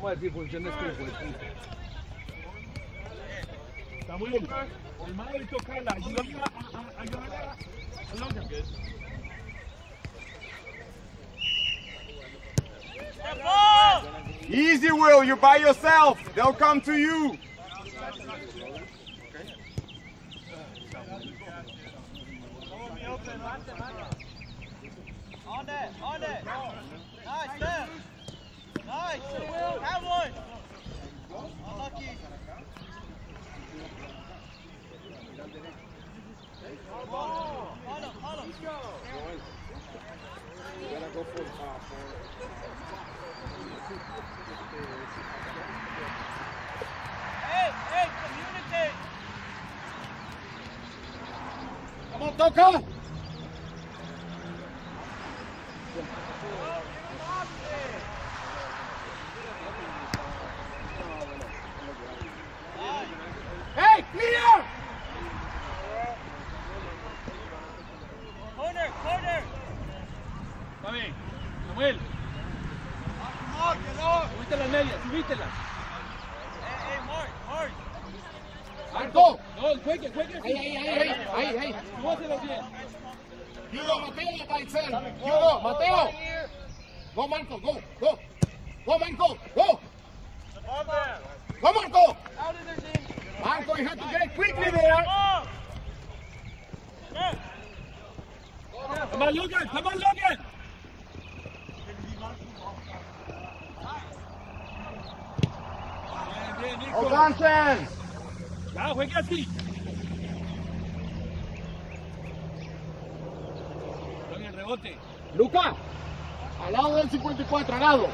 vamos a decir, funciones que el está muy bien. El maestro Carla, ayúdala. Easy, Will, you're by yourself. They'll come to you. On it, nice, there. Nice, Will, have one. Unlucky. Hold on. You gotta go for the top. Hey, communicate. Come on, don't come. Hey, clear! Corner! Dame, Samuel. Subiste la media, subítela. Mark. Marco. No, juegue. Ahí. Súbaselo bien. Hugo, Mateo, by itself. Hugo, Mateo. Go, Marco, go. Go, Marco, go. Go, Marco. Marco, you have to get quickly there. Come on, Logan! ¡Oh, Johnson! ¡Ya, juega así! Logan, rebote. ¡Luca! Al lado del 54, al lado.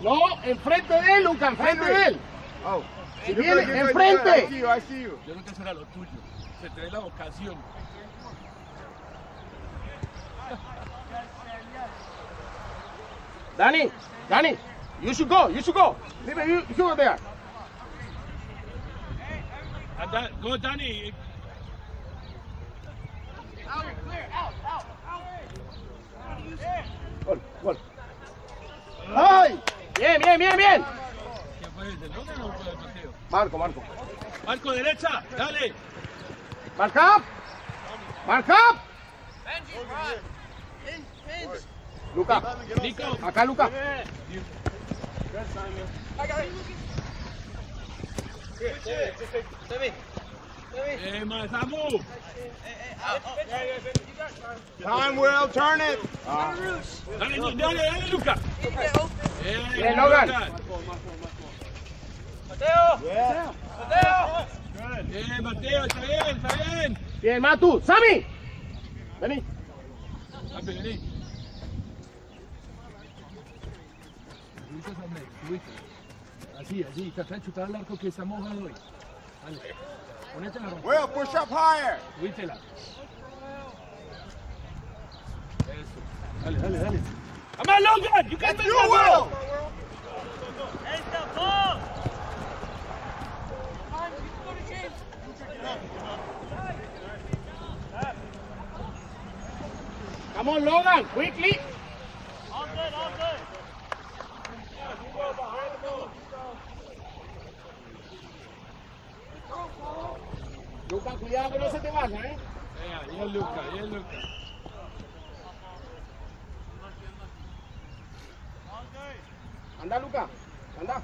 No, enfrente de él, Luca, enfrente de él. Oh. Si viene, enfrente. Yo creo que eso era lo tuyo. Se te ve la vocación. Danny, you should go. Leave it, you go there. Go, Danny. Out, clear, out. Gol. ¡Ay! Bien. Marco, derecha, dale. Mark up. Luca, acá. Time, Will, turn it. Dale, Luca. Logan. Mateo. Yeah. Mateo. Good. Bien, Mateo, está bien. Bien, Matu. Sammy. Vení. Así. Trata de chutar al arco que está mojado hoy. Dale. Ponete la ropa. Well, push up higher. Subítela. Eso. Dale. Come on, Logan. You can do it, Will. It's the ball. Come on, Logan, quickly. All good. Yeah, you go behind the ball. Luca, cuidado que no se te vaya, ¿eh? Ahí es Luca. Anda, Luca, anda.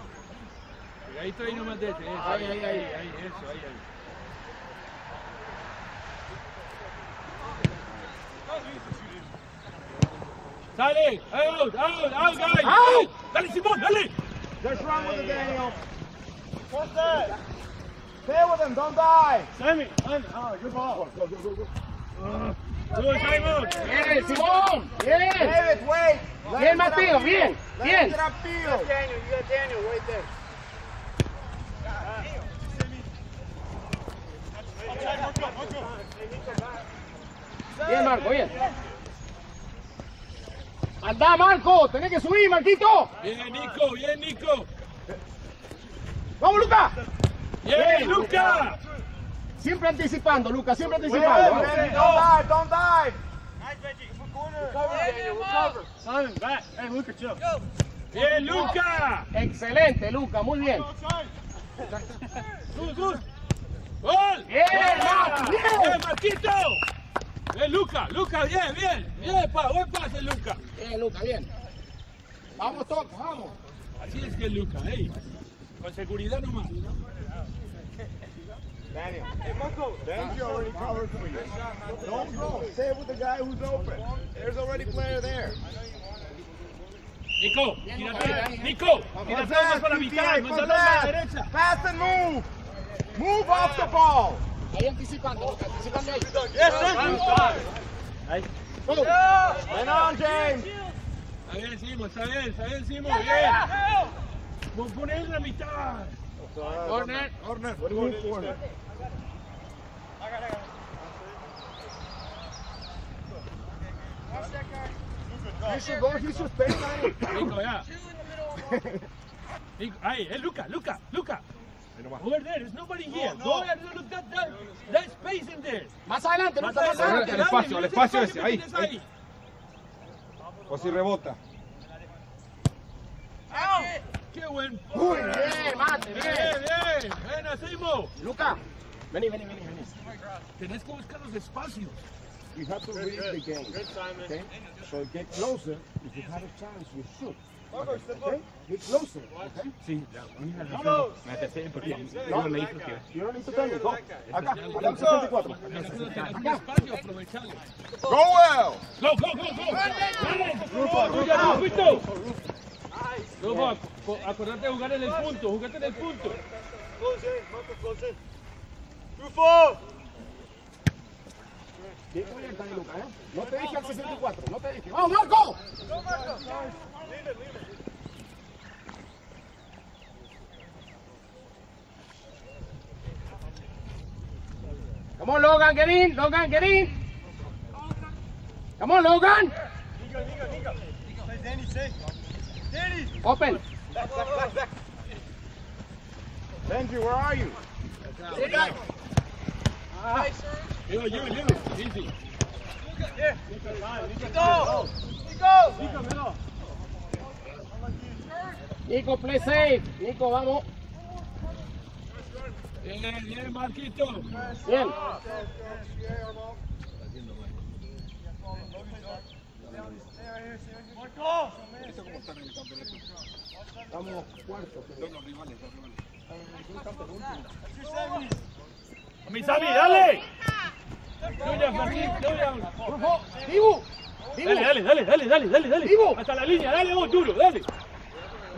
Cuidadito ahí nomás de ese. Ahí. Dale, out, guys! Out! Dale, Simón, dale! Just run with the Daniel. What's that? Stay with him, don't die! Sammy! Oh, good ball. Go. Good, Simón! Bien, Simón! Bien! David, wait! Bien, Mateo, bien! Bien! You got Daniel, wait there. Bien, Marco, bien. Anda, Marco, tenés que subir, Marquito. Bien, Nico. Vamos, Luca. Bien, Luca. Siempre anticipando. Don't dive. Nice, Reggie. Good corner. Over. Simon, back. Hey, Luca, chill. Go. Bien, Luca. Excelente, Luca. Muy bien. Gol. Bien, bien, Marquito. Bien, Luca. Luca, bien, bien. Bien, buen pase, Luca. Bien, Luca, bien. Vamos, toca, vamos. Así es que Luca, hey. Con seguridad nomás. Daniel. Hey, Marco, Daniel already covered for you. Don't go. Stay with the guy who's open. There's already a player there. Nico, Nico, tira todas para la mitad, mandalo a la derecha. Pass and move. Move off the ball. Ahí anticipando ahí. Yes, sir. Ahí. Ven on, James. Está bien, Simon, está bien, Simon. Bien. Poner la mitad. Corner, corner. What do you want to corner? I got it. Watch that guy. You should space on it. Nico, yeah. Two in the middle. Nico, hey, Luca. Over there, there's nobody here. No. Go there, look at that space in there. Más adelante, Luca, más adelante. El espacio ese, ahí. O si rebota. ¡Au! ¡Qué buen! ¡Muy bien, mate! ¡Bien! ¡Ven, Asimo! ¡Luca! Vení. Tenés que buscar los espacios. You have to read the game. Good, Simon. Okay? So get closer. If you have a chance, you shoot. Okay? Get closer. Okay? Sí, mira, me atesté porque no le hizo que... Yo no le hizo tanto. Go. Acá, al 64. Acá. Go well! Go! No, acordate de jugar en el punto, jugate en el punto. Close in, Marco, close in. ¡Rufo! Bien, acá, Luca, ¿eh? No te dije al 64, no te dije. ¡Vamos, Marco! ¡No, Marco! ¡Líder! Come on, Logan, get in! Come on, Logan! Nico. Say, Danny, say. Open. Back. Benji, where are you? Sit back. Nice, sir. You. Easy. Yeah. Nico. Nico, middle. Nico, play safe. Nico, vamos. Bien, Marquito. Bien. ¡Marco! ¿Eso cómo están en el campeonato? Estamos cuartos. Son los rivales, ¡Misami, dale! ¡Dale! ¡Hasta la línea! ¡Dale, vos, duro! ¡Dale!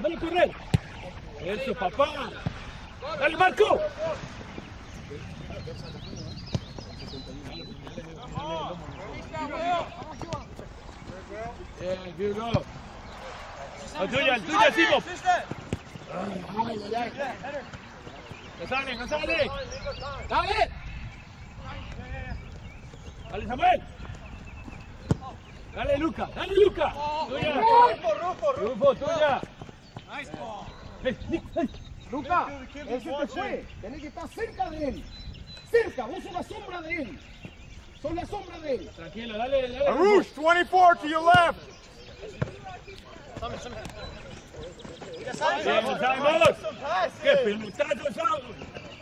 ¡Dale, correr! ¡Eso, papá! ¡Dale, Marco! Yeah, good up. I'll do ya, Simo. González. Dale, Samuel. Dale, Luca. Rufo, tuya. Nice ball. Hey. Luca, ese te fue. Tenés que estar cerca de él. Vos sos la sombra de él. Tranquilo, dale. Arush, 24 to your left.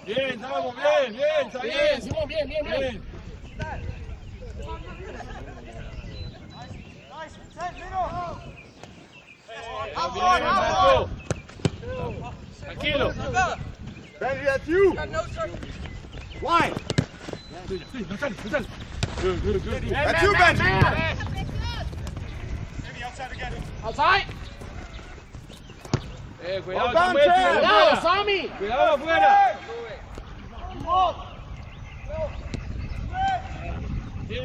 Bien, Simón, bien. Tranquilo. Benji, that's you. Why? No sale. Good. That's you, Benji. Maybe outside again. Outside. Cuidado, Sammy. Cuidado afuera. Bien.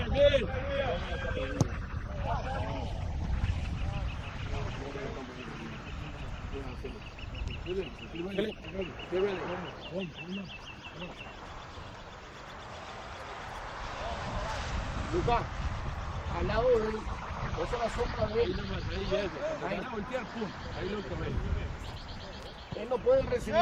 Luca, al lado de él, esa es la sombra de él. Ahí Luca, ve. Él no puede recibir.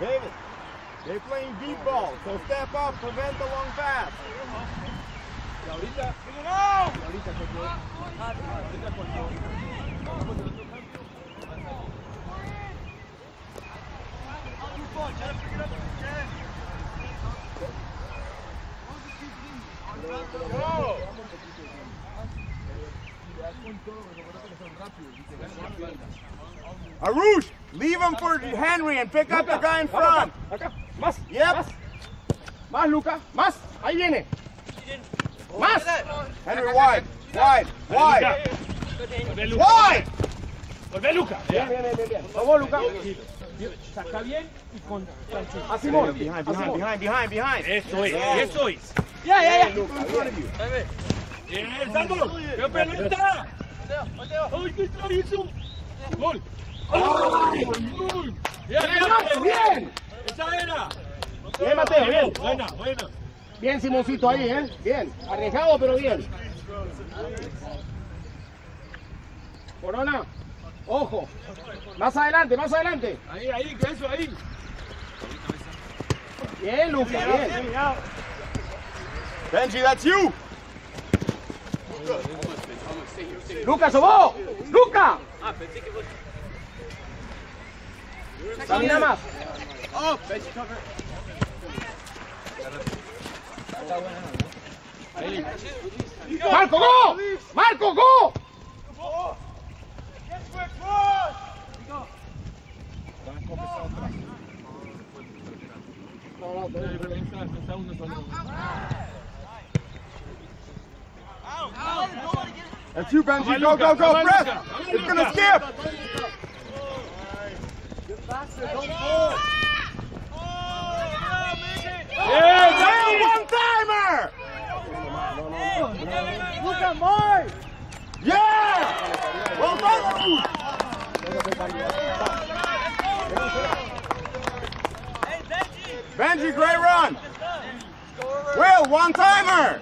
David, they're playing deep ball, so step up, prevent the long pass. Arush, leave him for Henry and pick up the guy in front. Acá, más, yep. Más, Luca, más, ahí viene. Más, Henry wide, wide, wide. Wide. Volvé, Luca. Bien, bien, bien, bien. Vamos, Luca. Saca bien y con a Simón. Behind, behind, behind, behind, behind. Eso es, eso es. Ya, ya, ya. Bien, Sandro. ¡Qué pelota! ¡Ay, qué clarísimo! ¡Gol! ¡Ay, gol! ¡Bien, bien, bien! ¡Esa era! Bien, Mateo, bien. Buena, buena. Bien, Simoncito ahí, ¿eh? Bien. Arriesgado, pero bien. Corona, ojo. Más adelante, más adelante. Ahí, ahí, que eso, ahí. Bien, Luca, bien. Benji, that's you. Luca, sobó. Luca. Ah, pensé que vos. Camina más. Oh, Benji, cover. Marco, go! Marco, go! That's you, Benji. Go, go, go, press! It's gonna skip! Get faster, don't go! Yeah, one-timer! Look at mine! Yeah! Well done! Hey, Benji! Benji, great run! Will, one-timer!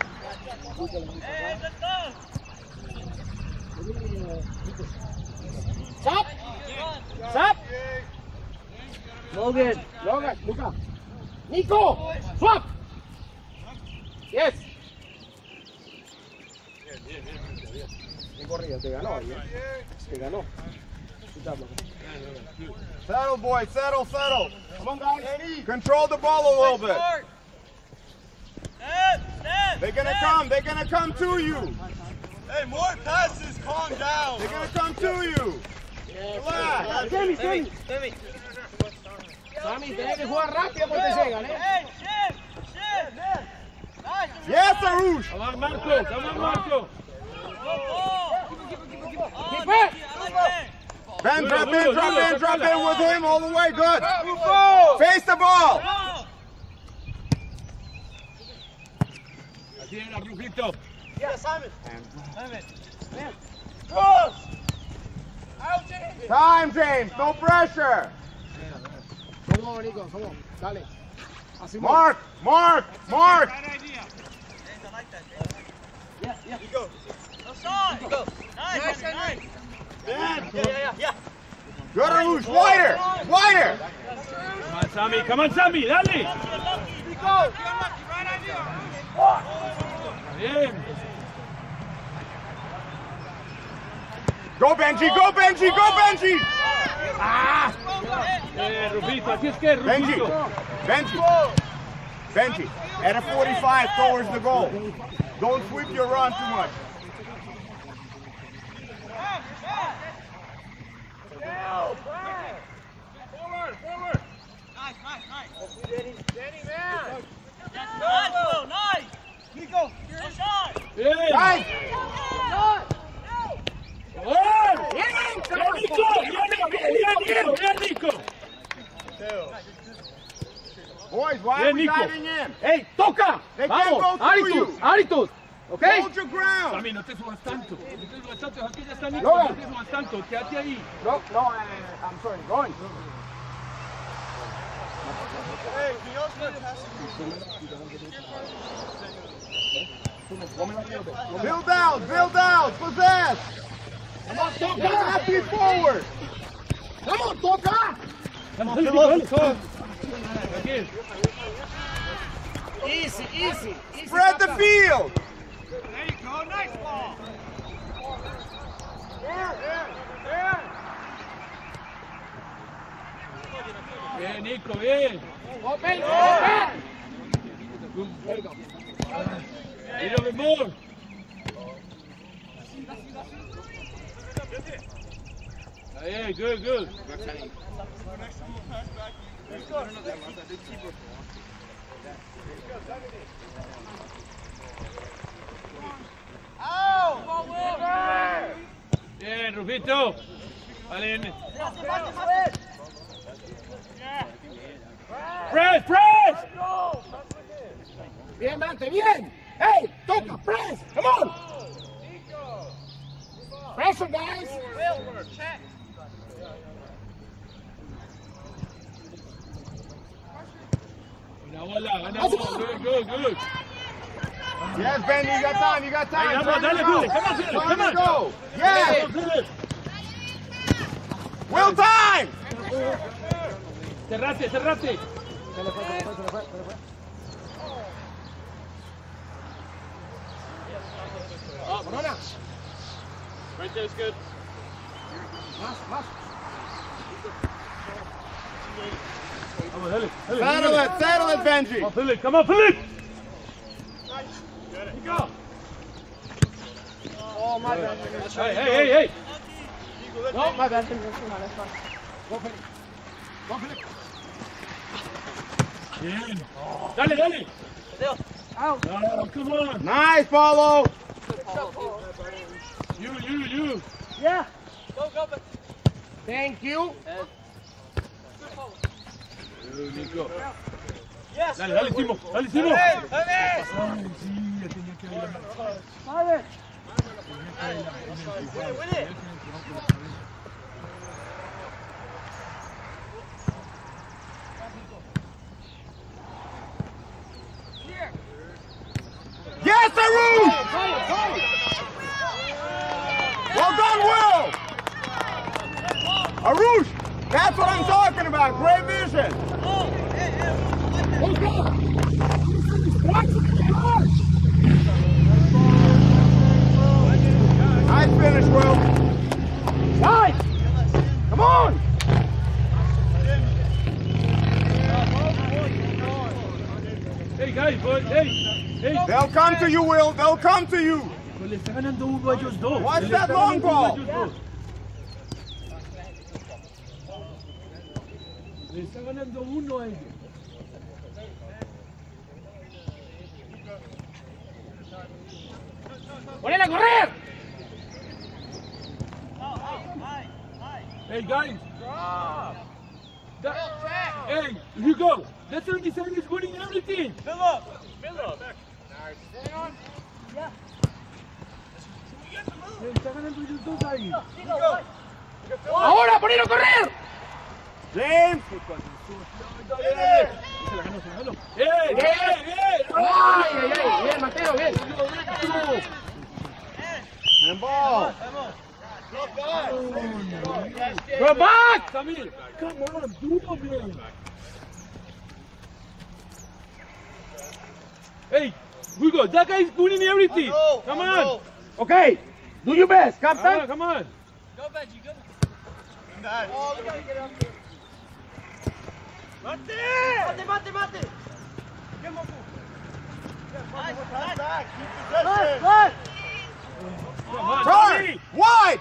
Hey, let's go! Stop! Stop! Logan! Logan, look up! Nico! Swap! Yes! Bien, bien, bien. Bien corrido, te ganó ahí, ¿eh? Te ganó. Settle, boy, settle, settle. Come on, guys. Control the ball a little bit. They're gonna come to you. Hey, more passes, calm down. They're gonna come to you. Relax. Sammy, Sammy. Sammy, tenés que jugar rápido porque te llegan, ¿eh? Hey, shit, shit, man. Yes, Arush! Come on, Marco! Come on, Marco! Keep it! Ben, drop in, drop in, drop in with him all the way. Good! Face the ball! Yeah, Simon! Simon! Go! Out, James! Time, James! No pressure! Come on, Nico, come on. Dale. Mark! Mark! Mark! I like that, man. Yeah, yeah. You go. No shot. You go. Nice, nice. Nice. Yeah, yeah, yeah, yeah. Good, Arush. Wider. Wider. Come on, Sammy. Come on, Sammy. Dale. You go. Right idea. Walk. Go, Benji. Go, Benji. Go, Benji. Ah. Rubito. Así es que, Rubito. Benji. Benji. Benji, at a 45 towards the goal. Don't sweep your run too much. Forward, forward. Nice, nice, nice. Danny, man. Nice, go, nice. Nico, you're in shot. Nice. Nico. Boys, why are we diving in? Hey, toca! They can't go through you! Aritus! Okay? Hold your ground! Sammy, no te subas tanto. No te subas tanto. Aquí ya está Nico. No te subas tanto. Quédate ahí. No, no, I'm sorry. Going. Hey, Dios me has. Build out, possess! Come on, toca! Happy forward! Come on, toca! Come on, come on, come on. Easy, easy. Spread the field. There you go. Nice ball. Bien, Nico, bien. Open, open. A little bit more. Yeah, good, good. Oh, bien, Rufito. Vale. Press, press. Bien, Dante, bien. Hey, toca, press. Come on. Press them, guys. Check. Good, good, good. Yes, Ben, you got time, you got time. Hey, come on, come on. Go. Yes. Will time. Cerrate, cerrate. Oh, Verona. Right there is good. Más. Saddle it, Benji. Come on, Philip. Nice. Good. You go. Oh, my bad. Hey. No, my bad. Go, Philip. Bien. Dale. Out. Oh, come on. Nice, Paulo. You. Yeah. Go, Ben. Thank you. Nico. Dale, Timo. Dale. Ay, sí, ya tenía que haber la madre. Yes, Aru! Well done, Will! Arush, that's what I'm talking about. Great vision. Hey, God! What's the gosh? I finished, Will. Nice! Come on! Hey, guys, boy, hey! They'll come to you, Will. They'll come to you. Watch that long ball. Le está ganando uno a ellos. ¡Ponela a correr! Hey guys! Hey, you go! That 77 is winning everything! Fill up! Hang on! Yeah! Le está ganando ellos dos a ellos. ¡Ahora, ponelo a correr! James! ¡Bien! ¡Ay! ¡Bien, Mateo! ¡Bien! ¡Bien, ball! ¡Go back! ¡Come on, do it! Hey, Hugo, that guy is winning everything! Come on! Okay, do your best! Come on! Go, Benji, go! Oh, we gotta get up here! Mate! Get more food. Nice. Keep turn! Wide!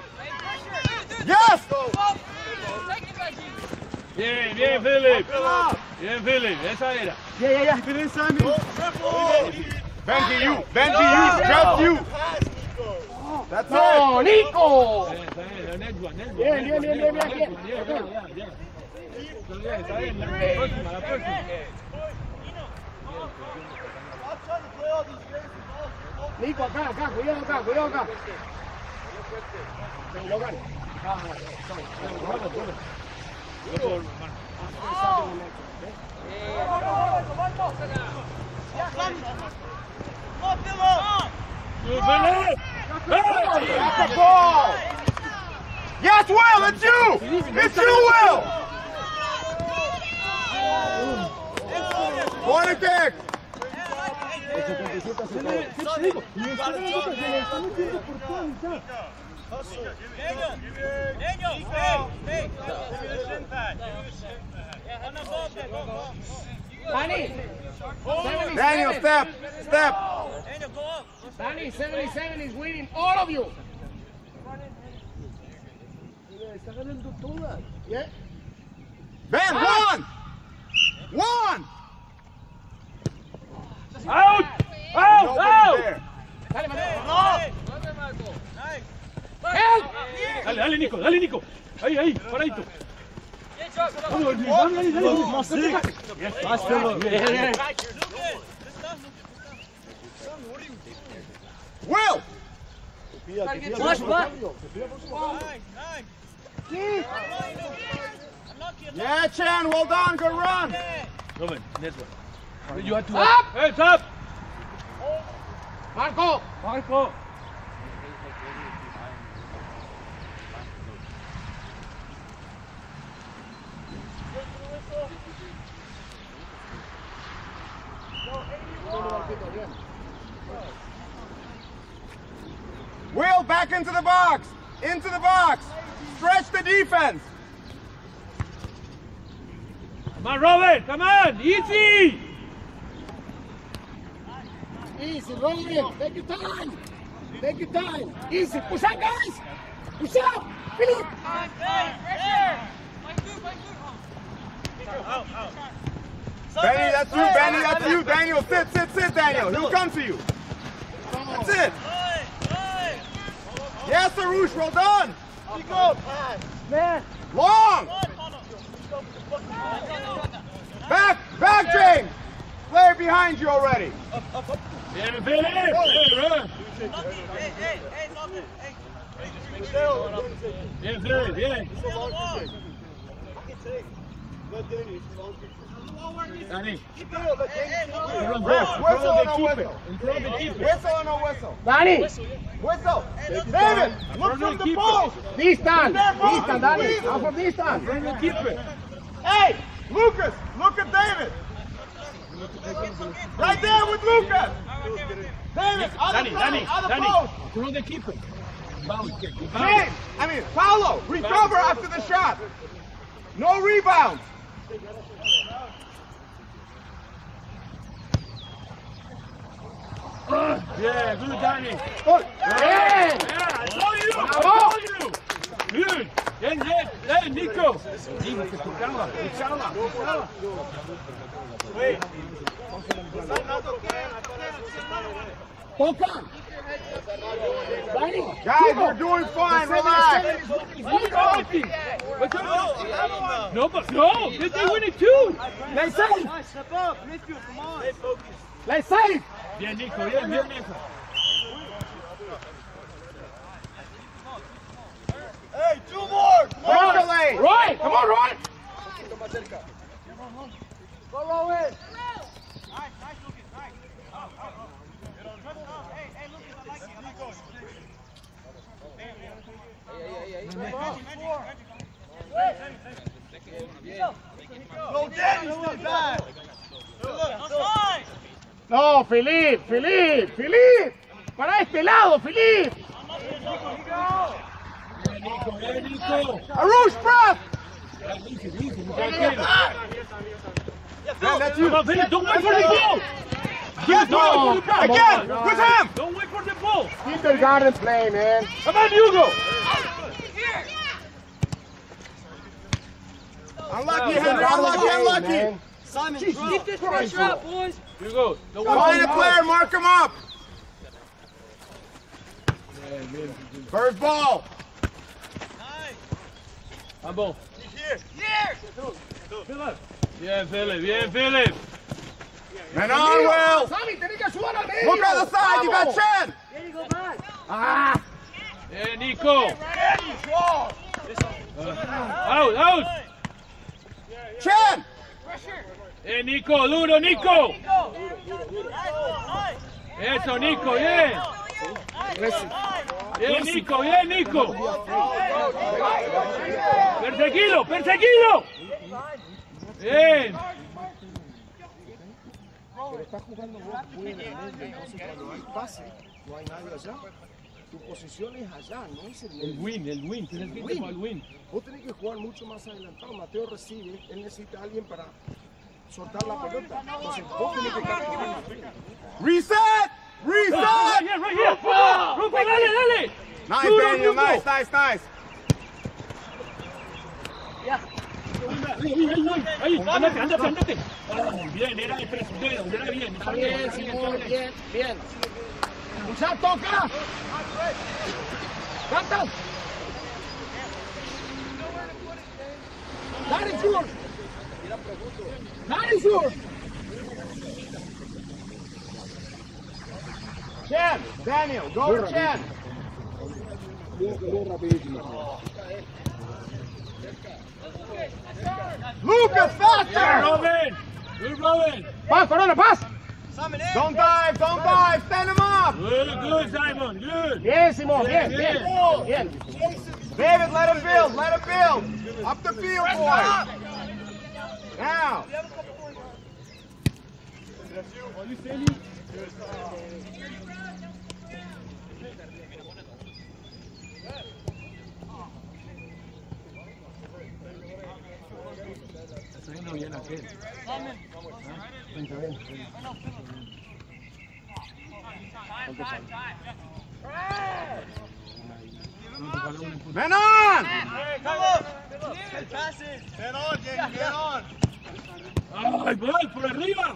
Yes! Bien, Philip. Esa era. Yeah. Benji, you. That's it. Nico! Bien. Está bien, la próxima. Nico, cuidado acá. Yes, Will, it's you! Will! Oh. ¡Fuerte! Daniel, step. Danny, 77 is winning, all of you. Está ganando todas. Yeah. Ben, one. Out. Dale, Marco. Help. Dale, Nico. Ahí, paradito. Vamos, más cerca. Más cerca. Will. Nice. Yeah, Chan, well done, good run. Robin, this one. You have to up. Hey, it's up. Marco. Will, back into the box. Stretch the defense. Come on, Robert. Come on. Easy, Robert. Take your time. Easy. Push up, guys. Finish. Out. Benny, that's you. Daniel, sit, Daniel. He'll come to you. That's it. Yes, Arush, well done. Man. Long. Back, James. Player behind you already. Up. Whistle! David! Look from the post! Distance! Danny! I'm from distance! Hey! Lucas! Look at David! Right there with Lucas! David! Danny! Through the keeper! Paulo! Recover after the shot! No rebound! Yeah, good, Danny. Yeah, I told you. Good. Hey, Nico. Inshallah. Wait. Guys, we're doing fine. Relax. No. They win it too. Let's save. Bien, Nico. Hey, two more! Roy! Come on, Roy! Go, Rowan! Nice, Lucas, nice. Hey, Lucas, I like it. No, Felipe. Para este lado, Felipe. Nico. Arush, press. That's you. Don't wait for the ball. Again, with him. Don't wait for the ball. Keep the garden play, man. Come on, Hugo. Unlucky, Henry. Simon, keep this pressure up, boys. Here goes. Find a player, mark him up. First ball. Nice. I'm ball. Here. Bien, Philip. And on, Will. Look on the side. You got Chan. There you go, man. Yeah, Nico. Out. Chan. Pressure. Hey, Nico! Eso, Nico, bien. Nico. Perseguilo. Bien. Pero estás jugando vos plenamente, entonces cuando hay pase, no hay nadie allá. Tu posición es allá, no es el win, tienes que ir al win. Vos tenés que jugar mucho más adelantado. Mateo recibe, él necesita a alguien para soltar la pelota. Entonces vos tenés que capturar. ¡Reset! ¡Reset! ¡Rompe, dale! Nice, Daniel, nice. Ya. Ahí, ándate. Bien, era el presidente, bien. ¡Mucha toca! ¡Canta! ¡Dale sur! ¡Chen! ¡Daniel! ¡Go, Chen! ¡Lucas, faster! ¡Robin! ¡Paz, Corona, paz! Don't dive! Stand him up! Good, Simon, good! Yes, Simon. David, let him build! Up the field, boy! Now! Men on! Hey, come on! Men on, James, get on! ¡Ay, voy por arriba!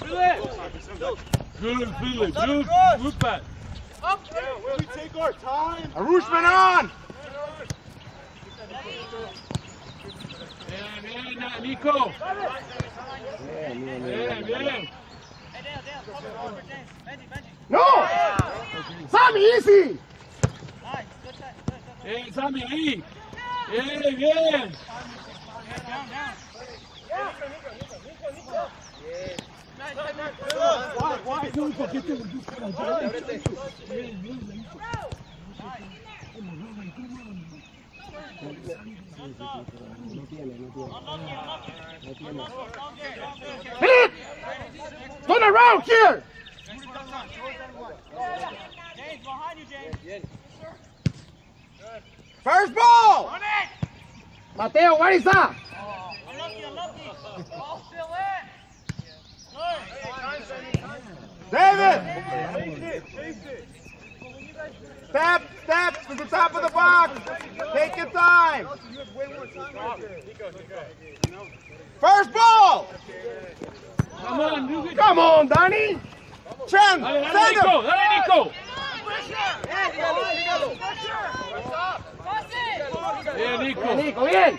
Good pass! We take our time! Arush, men on! Bien, Nico. Bien. No! Sammy, easy! Hey, Sammy, ahí. Bien. No tiene. Philip! Turn around here! James, behind you, James. First ball! On it! Mateo, where is that? Unlucky. Ball still in. David! Chase it. Step to the top of the box. Take your time. First ball. Come on, Danny. Chen, send him. Nico. Nico, bien.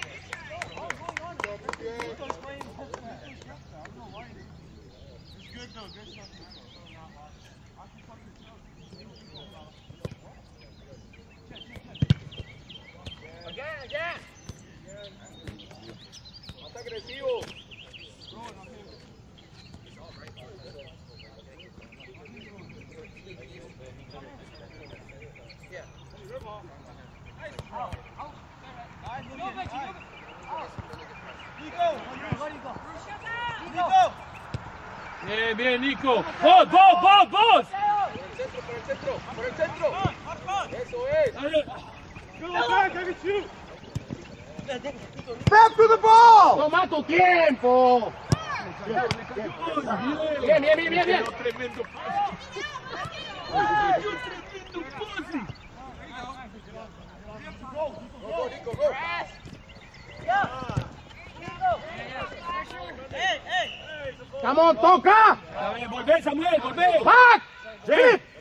Again. Más agresivo. Nico. Bien, Nico. Vos. Por el centro. Eso es. Step to the ball. Toma tu tiempo. Bien. Tremendo pase. Go, Nico, go. Hey. Come on, toca. Volvé, Samuel, volvé. Back. Sí. No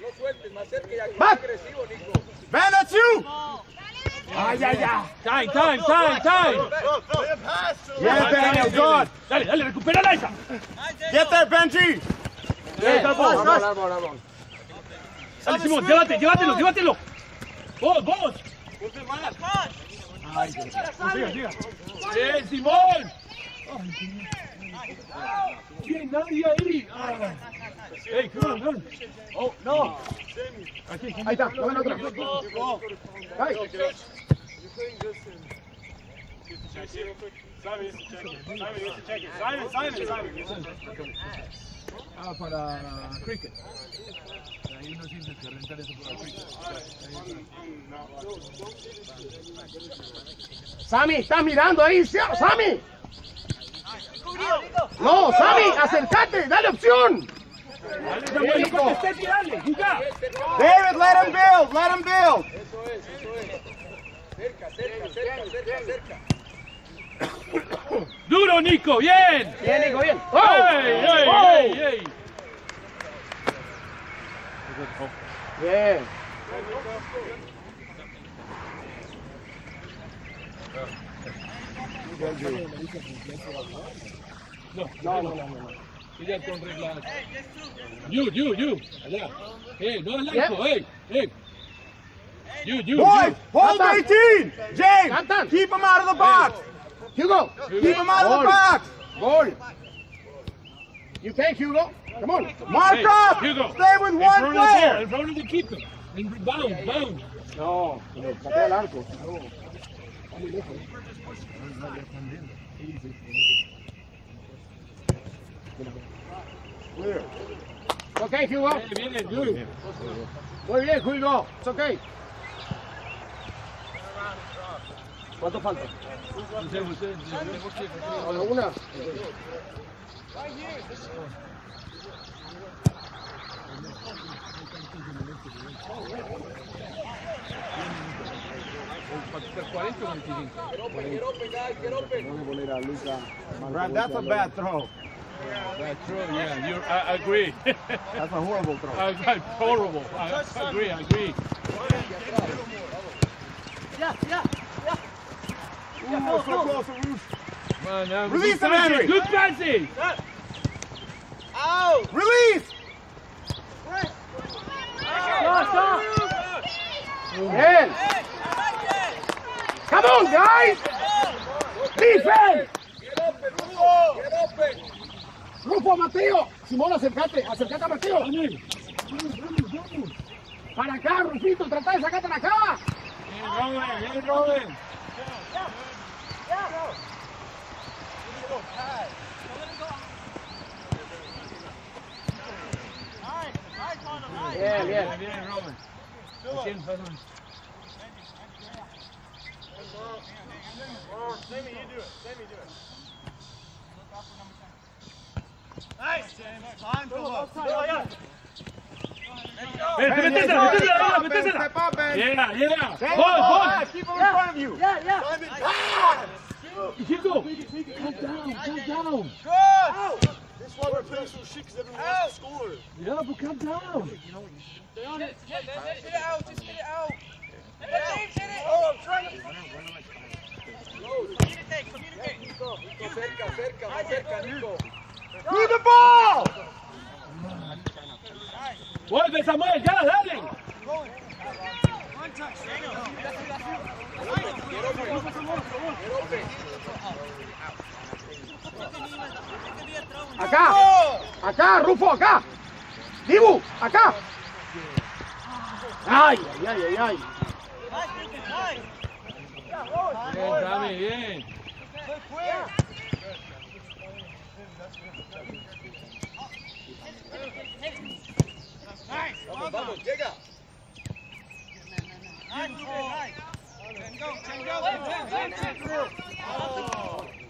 lo sueltes, más cerca ya que es agresivo, Nico. Ven a you. ¡Ay! ¡Time! ¡Bien, Daniel! ¡Good! ¡Dale, recupérala esa! ¡Get there, Benji! ¡Vamos! ¡Dale, Simón! ¡Llévatelo! ¡Vos! ¡Ay, llega! ¡Sí, Simón! ¡Tiene nadie ahí! ¡Ey, come on! ¡Oh, no! Aquí. Ahí está, tomen otra. ¡Ay! Simon. Ah, para cricket. Ahí uno siente que rentar eso para cricket. Sammy, estás mirando ahí, Sammy. No, Sammy, acércate, dale opción. David, let him build, let him build. Eso es, eso es. Cerca, cerca, cerca, cerca, cerca. Duro, Nico, bien. Bien, Nico, bien. ¡Oh! ¡Ey, ey, ey, ey! Bien. No. Con reglas. You. Allá. Hey, no blanco, hey, hey. You. Boys, hold 18. James, keep him out of the box. Hugo, keep him out of the box. Goal. You take Hugo. Come on. Mark up. Hugo. Stay with one player. In front of the keeper. And bound. No. Patea el arco. Clear. It's okay, Hugo. Muy bien, Hugo. It's okay. ¿Cuánto falta? ¿Alguna? That's a bad throw. That's true, yeah, I agree. That's a horrible throw. Horrible. I agree. Yeah. Ooh, so close to roof. Man, release the battery. Good passing. Ow. Release. Come on, guys. Defense. Get open. Grupo Mateo, Simón, acércate a Mateo. Vamos. Para acá, Rufito, trata de sacarte la cava. Bien, Robin. Bien, Robin. Sammy, you do it. Nice, James. Time to look. Let's go. Yeah. Ball. Keep him in front of you. Yeah. Hugo, come down. Good. This one we're playing so shit because everyone wants to score. Yeah, but come down. Just get it out. James, hit it. Oh, I'm trying to. Communicate. Cerca, Nico. Through the ball! Vuelve Samuel, ya la dale. Acá, Rufo, acá. Dibu, acá. Ay. Bien. Nice. Vamos, llega.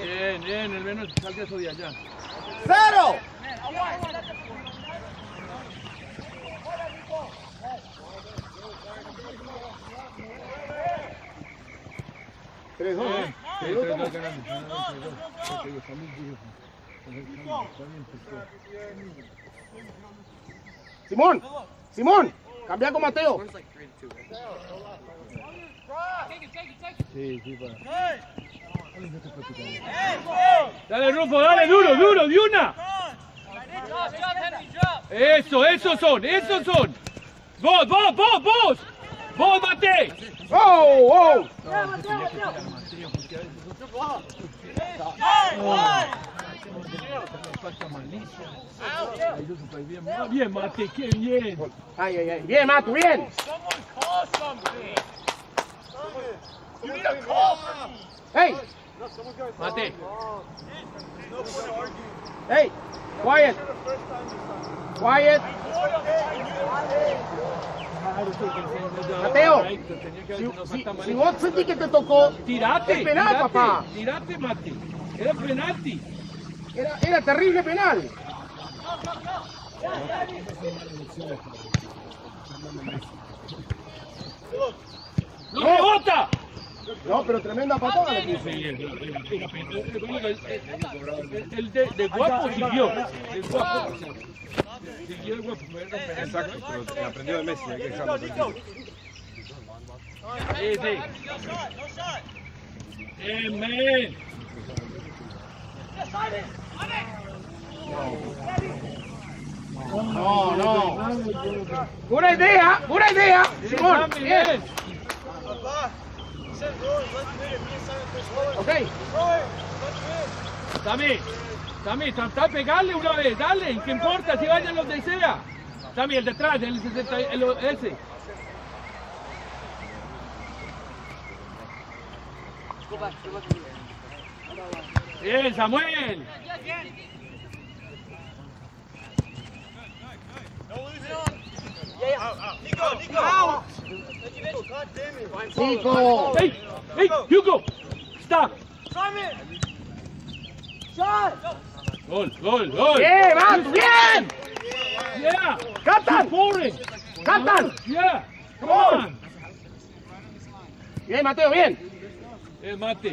Bien, al menos salga eso de allá. ¡Cero! Tres, Simón, cambia con Mateo. Sí, sí, para. Dale, Rufo, dale, duro, duro, de una. Eso, esos son. Vos. Vos, Mateo. Oh. Bien, Mate, qué bien. Ay. Bien, Mate, bien. Hey. Mate. Hey, quiet. Mateo, si vos sentís que te tocó, tirate, penal, papá. Tirate, Mate. Era penalti. Era terrible penal. ¡No me bota! No, pero tremenda patada. El de guapo siguió. Siguió el guapo. Exacto, pero aprendió de Messi. Sí. No. Buena idea, Simón. Bien. Ok. Tami, trata de pegarle una vez, dale, que importa si vayan donde sea. Tami, el detrás, el ese. Bien, Samuel. Nico! Hey, Hugo! Stop! Gol! ¡Bien, man! ¡Bien! Yeah! ¡Catan! Yeah! Come on! Bien, Mateo, bien! Bien, Mate.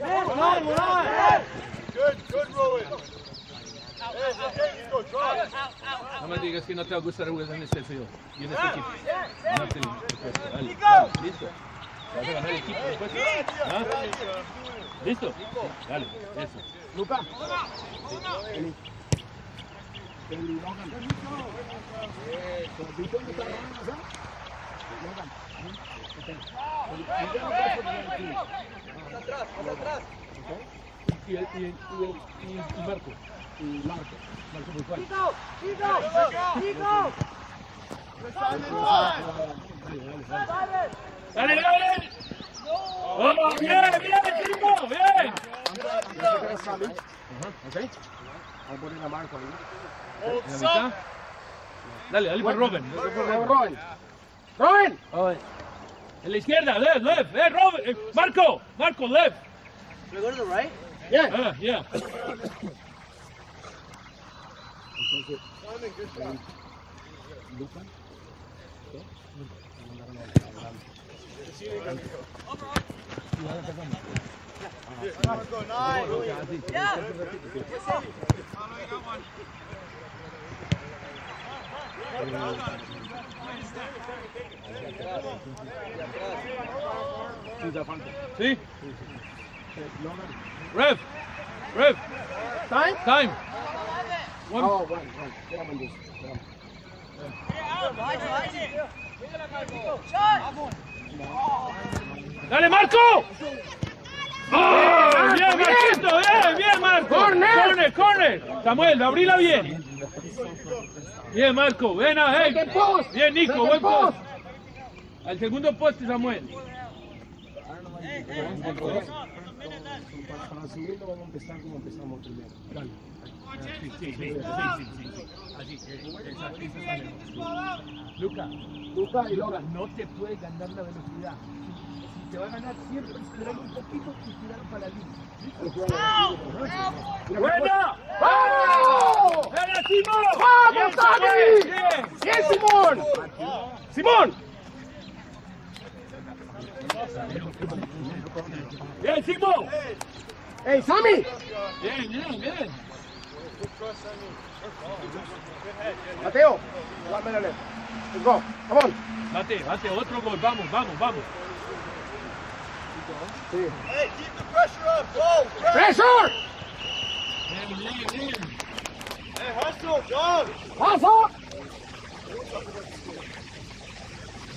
Come on. Good rolling. No me digas que no te va a gustar jugar en este equipo. Y en este equipo. Dale, listo. Vas a ganar el equipo después. ¿Listo? Dale, eso. Luca. Atrás. Y Marco. Marco Bucual. ¡Nico! ¡Dale! ¡Oh, bien, equipo! ¡Bien! ¿Ok? Voy a poner a Marco ahí. ¿En la mitad? Dale por Robin. En la izquierda, left. Robin. Marco, left. ¿Me voy a la right? Yeah. Sí. Rev. Time. One. Oh, one. Dale, Marco. Oh, bien, Marco. Corner. Samuel, abrila bien. Bien, Marco. Ven a él. Bien, Nico. Buen post. Al segundo poste, Samuel. Para subirlo vamos a empezar como empezamos primero. Dale. Sí. Así, Luca y Logan, no te puede ganar la velocidad. Te va a ganar siempre, esperar un poquito y tirar para la línea. ¡Buena! ¡Vamos! ¡Gana Simón! ¡Vamos, Dani! ¡Bien, Simón! ¡Simón! ¡Bien, Simón! ¡Ey, Sammy! ¡Bien, bien, bien! Mateo, guárdame la ley. ¡Let's go! ¡Come on! Mateo, otro gol, vamos. Sí. Hey, keep the pressure up, go! Pressure! Hey, hustle, John! Hustle!